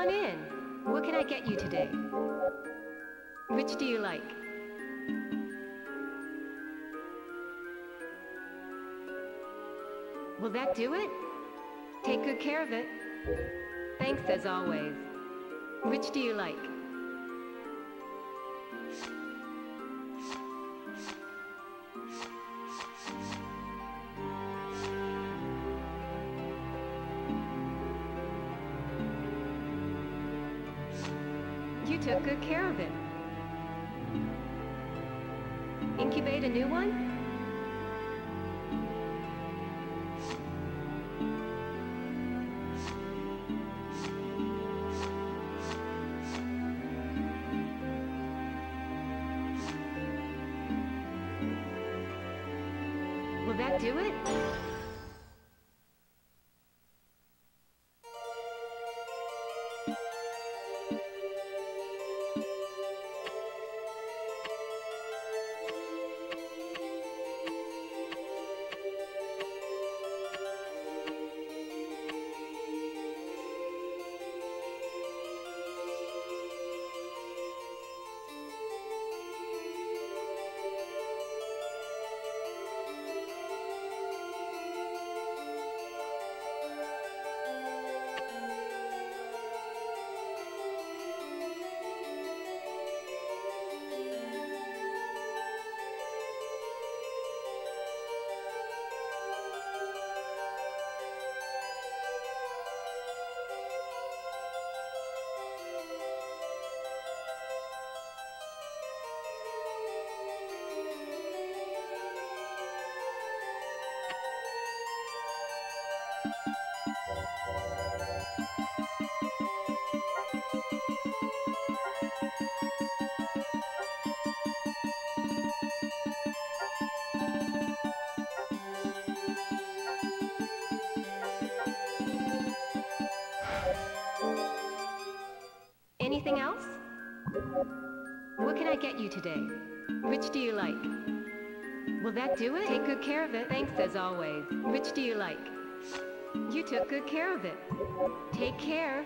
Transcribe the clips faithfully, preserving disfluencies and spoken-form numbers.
on in. What can I get you today? Which do you like? Will that do it? Take good care of it. Thanks as always. Which do you like? You took good care of it. Incubate a new one? Will that do it? Anything else? What can I get you today? Which do you like? Will that do it? Take good care of it. Thanks as always. Which do you like? You took good care of it. Take care.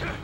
Yeah.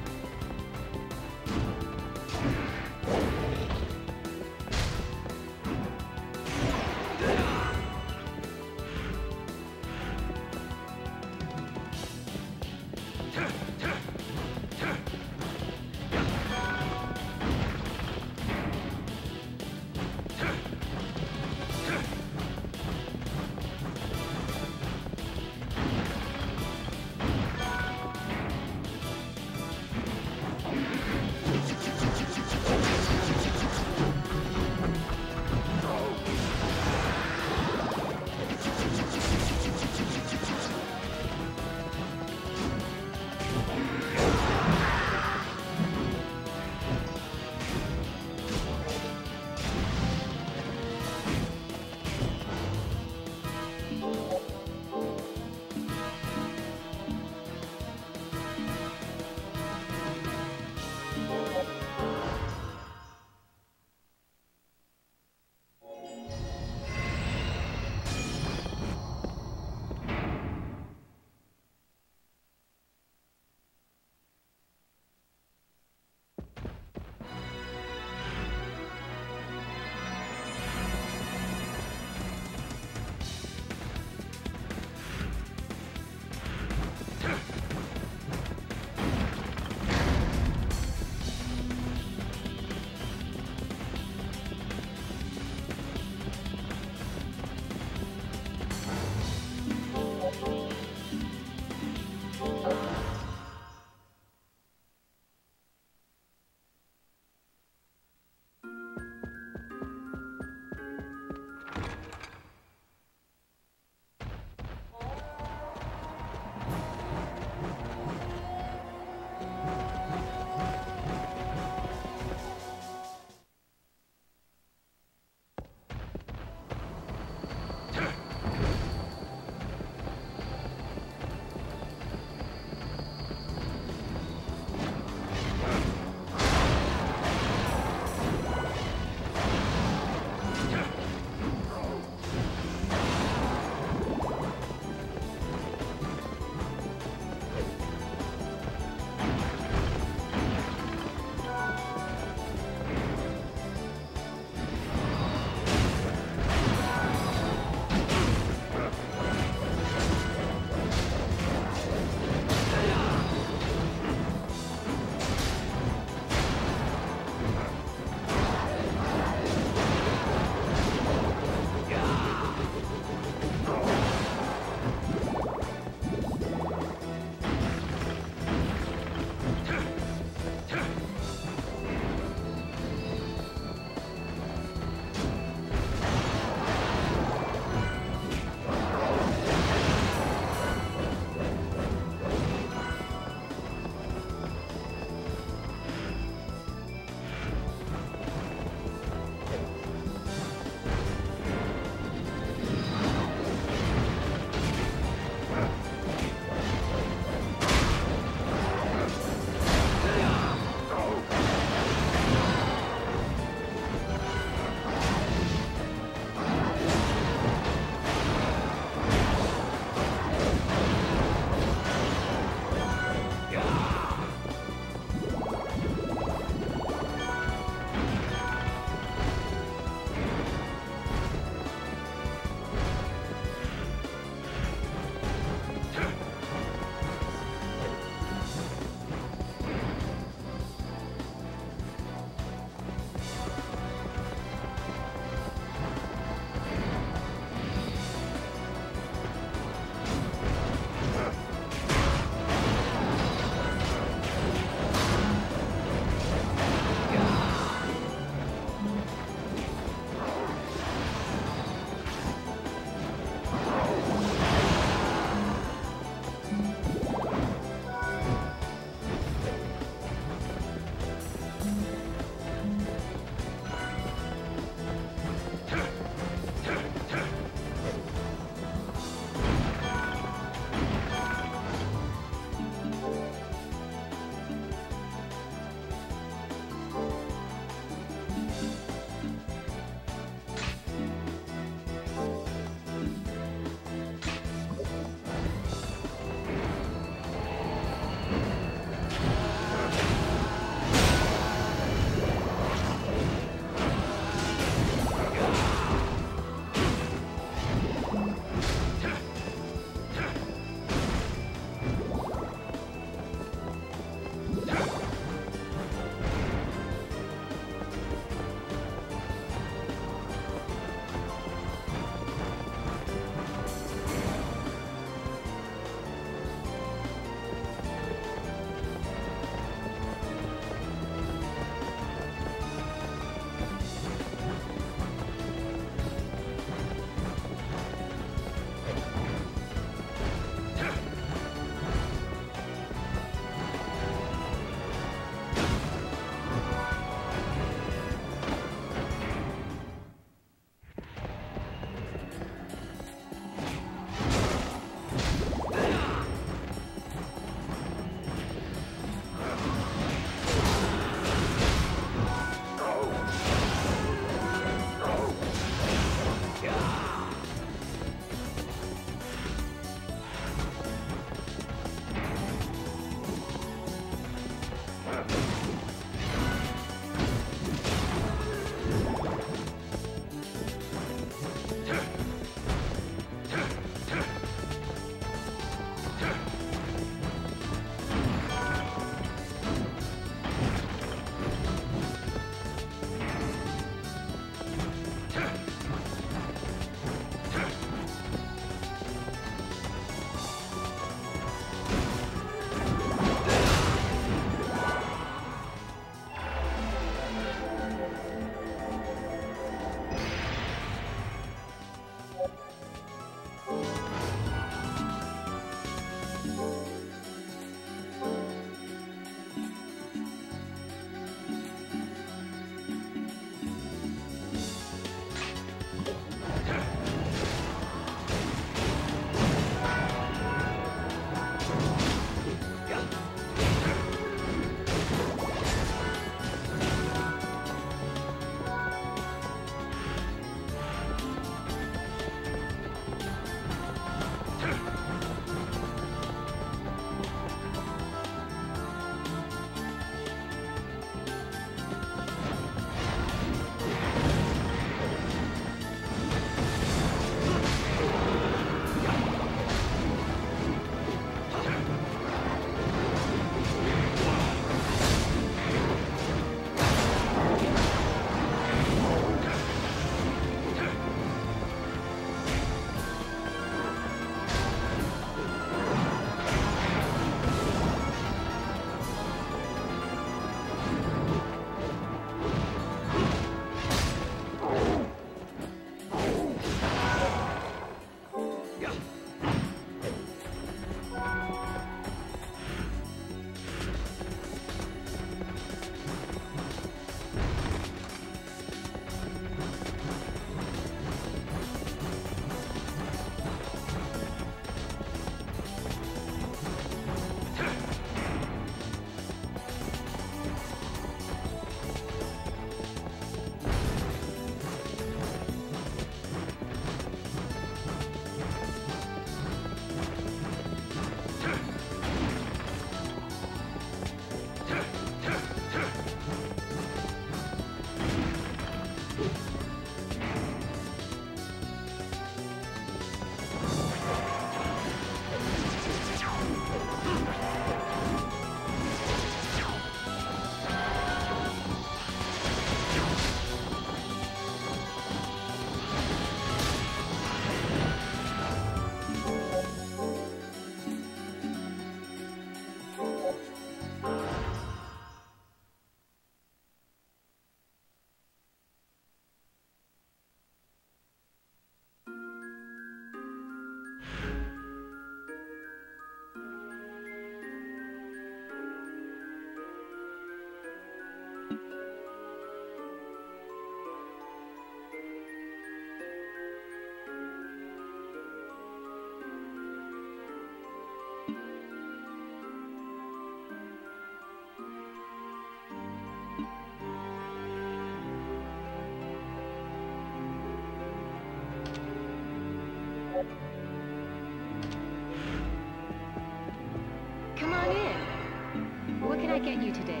What can I get you today?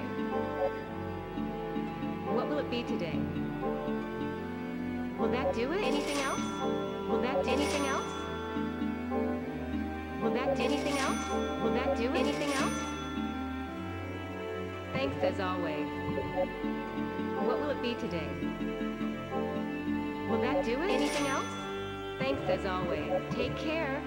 What will it be today? Will that do it? Anything else? Will that do anything else? Will that do anything else? Will that do anything else? Thanks as always. What will it be today? Will that do it? Anything else? Thanks as always. Take care.